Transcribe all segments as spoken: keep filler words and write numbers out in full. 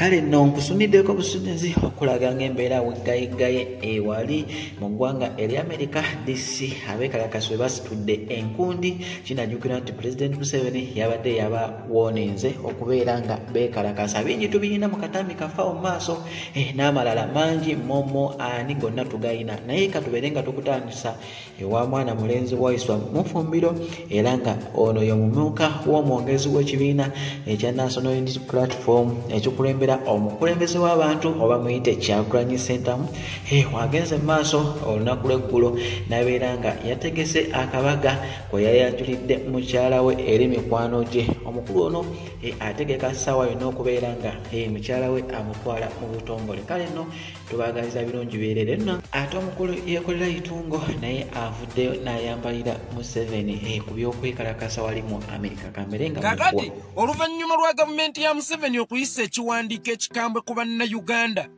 Kale no nkusunideko busudizi okulaganga embeera weggayiggaye ewali mu ggwanga erya America D C abeekalakaasi we basitudde enkundi. Kinajjukirwa nti President Museveni yabadde yabawoonenze okubeera nga beekalakaasa bingi tubiyina mu katambi kafa mu maaso eh, n'amalala mangi momo ani gonna tugayina naye katubeere nga tukutandisa ewa mwana mulenzi waiswa mu ffumbiro era nga ono y'omumyuka w'omwogezi w'ekibiina ekya National Unity Platform ekikulembera omukulembeze w'abantu oba muyite Kyagulanyi Ssentamu eh, wagenze maaso olunaku lw'eggulo n'abeera nga yategese akabaga kwe yali yajulidde mukyala we eri mikwano gye omukulu ono eh, ategeka ssaawa yonna okubeera nga eh, mukyala we amutwala mu butongole. Kale nno tubaagaliza birungi bibeerere nno ate omukulu yeekolera yitungo naye avuddeyo n'ayambalira Museveni eh, ku by'okwekalakasa wali mu America kamerenga kakati oluvannyuma lwa gavumenti ya Museveni okuyisa ekiwandiiko ekikambwe ku banna Uganda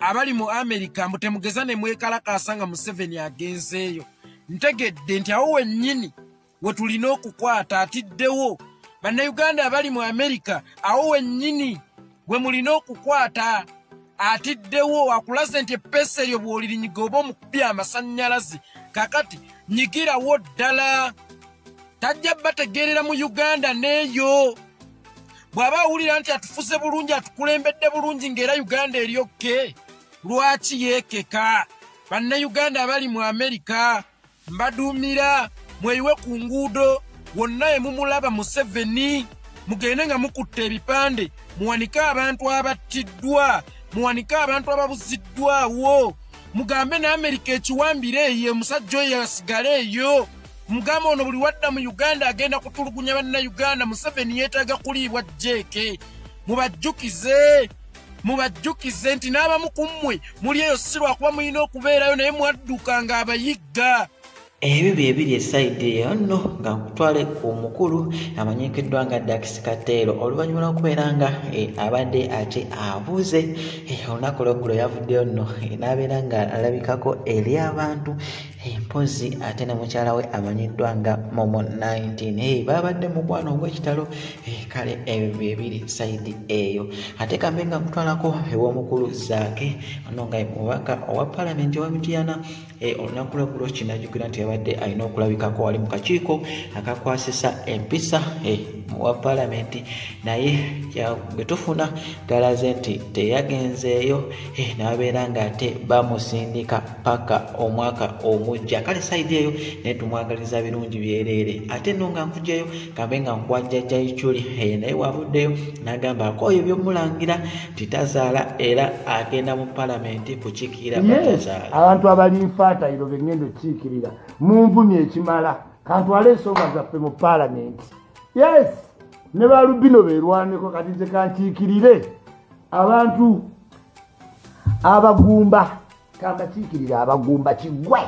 abali mu America mutemugezane mwekalakasa nga Museveni agenzeeyo. Ntegedde nti awo wennyini we tulina okukwata atiddewo. Bannayuganda abali mu America awo wennyini gwe mulina okukwata atiddewo. Akulaze nti epeesa eryo bw'olirinyiga oba omukubya amasannyalazi kakati nyigirawo ddala. Tajja bategeerera mu Uganda neeyo. Bw'aba awulira nti atufuze bulungi atukulembedde bulungi ng'era Uganda eryokke lwaki yeekeka. Bannayuganda abali mu America mbaduumira mweyiwe ku nguudo wonna emumulaba Museveni mugende nga mukutta ebipande muwanike abantu abattiddwa muwanike abantu ababuziddwawo mugambe ne America ekiwambire eyo musajja oyo asigale eyo. Mugambo ono buli wadda mu Uganda agenda kutulugunya bannayuganda. Museveni yeetaaga kuliibwa jjeeke. Mubajjukize mubajjukize nti n'abamu ku mmwe muli eyo si lwakuba mulina okubeerayo naye mwadduka ng'abayigga. Ebyo byebiri esayidi eyo nno nga nkutwale ku mukulu amanyikiddwa nga Dakisi Kateero oluvannyuma lw'okubeera nga abadde ate abuuze olunaku lw'eggulo yavuddeyo nno n'abeera nga alabikako eri abantu mpozi ate ne mukyala we amanyiddwa nga Momo nineteen babadde mukwano ogw'ekitalo. Kale ebyo byebiri sayidi eyo ate kambe nga nkutwalako ew'omukulu Zaake ono nga omubaka owa paalamenti owa Mityana olunaku lw'eggulo kinajjukira nti abadde alina okulabikako wali mu kakiiko akakwasisa empisa wa paalamenti naye gyetufuna galaze nti teyagenzeeyo n'abeera nga ate bamusindika paka omwaka omujja. Kale sayidi eyo naye tumwagaliza birungi byereere ate nno nga nkugyeyo kambe nga nkwajjajja yikyuli naye wavuddeyo n'agamba akooyo by'omulangira titazaala era agenda mu paalamenti kukiikirira batazaala. Abantu abali nfaatayiro begenda okukiikirira munvumye ekimala kantwale ensonga zaffe mu paalamenti. Yes, ne balubino beerwaneko kati nze kankiikirire abantu abagumba kankakiikirira abagumba kigwe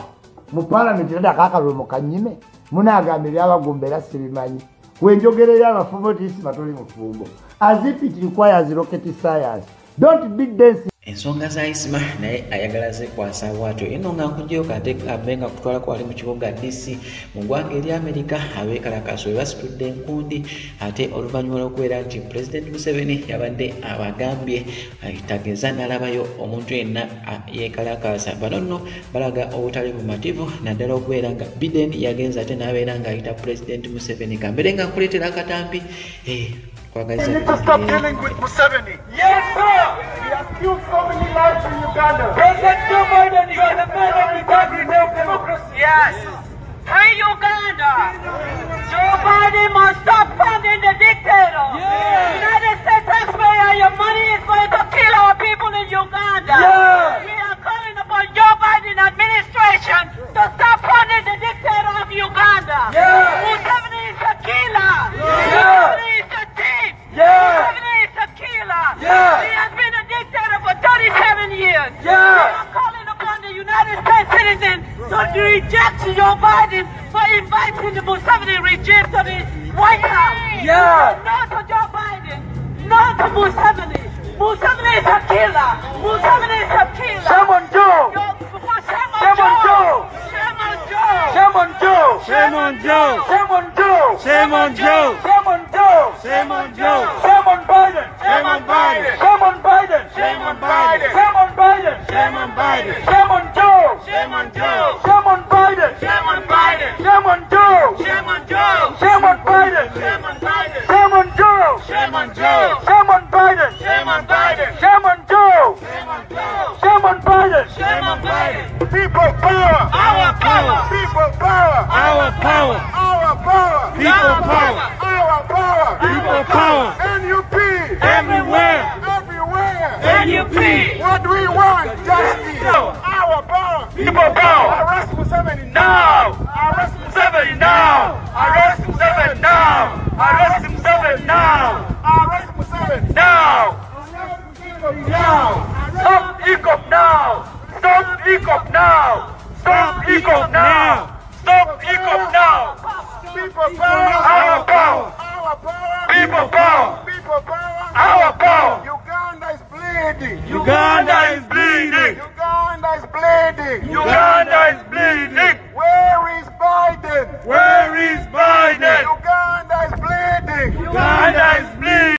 mu paalamenti era akakalulu mukanyime munaagamba ebyabagumba era sibimanyi wenjogera eri abafumbo tiisi batoli mufumbo as if it requires rocket science don't be dancing. Ensonga za Isima naye ayagala zekwasa bwatyo eno nga nkuggyeyo kate abenga kutwala kwali mu kibuga D C mu ggwanga erya America abeekalakaasi we basitudde enkundi ate oluvannyuma lw'okubeera nti President Museveni yabadde abagambye ayitageza n'alabayo omuntu yenna yeekalakaasa. Bano nno balaga obutali bumativu naddala okubeera nga Biden yagenza ate n'abeera ng'ayita President Museveni kambere nga nkuleetera akatambi eh, kwagaliza. Killed so many lives in Uganda. President Joe Biden, you are the man of the country, no democracy. Yes. Free Uganda. Joe Biden must stop funding the dictator. Yes. United States taxpayer, your money is going to kill our people in Uganda. Yes. We are calling upon Joe Biden administration to stop funding the dictator of Uganda. Yes. Museveni is a killer. Yes. Museveni is a thief. Yes. Museveni is a killer. Yes. He has been a dictator for thirty-seven years. Yes. We are calling upon the United States citizens to reject Joe Biden for inviting the Museveni regime to the White House. Yes. No to Joe Biden. No to Museveni. Museveni is a killer. Museveni is a killer. Shame on Joe. Shame on Joe. Shame on Joe. Shame on Joe. Shame on Joe. Shame on Joe. Shame on Joe. Shame on Joe. Shame on Joe. Shame on Biden. Shame on Biden. Shame on Biden. Shame on Biden. Shame on Biden. Shame on Biden. Shame on Joe. Shame on Joe. Shame on Biden. Shame on Biden. Shame on Joe. Shame on Joe. Shame on Biden. Shame on Biden. Shame on Joe. Shame on Joe. Shame on Biden. Shame on Biden. Shame on Joe. Shame on Joe. Shame on Biden. Shame on Biden. People power. Our power. People power. Our power. Our power. People power. Our power. People power. N U P. Everywhere. N U P. What do we want? Justice. Our power. People power. Arrest Museveni now. Arrest Museveni now. Arrest Museveni now. Arrest Museveni now. Arrest Museveni now. Stop E C O P now. Stop E C O P now. Stop E C O P now. Stop E C O P now. People power. Our power. Our power. People power. People power. Our power. Uganda is bleeding. Uganda is bleeding. Uganda is bleeding. Uganda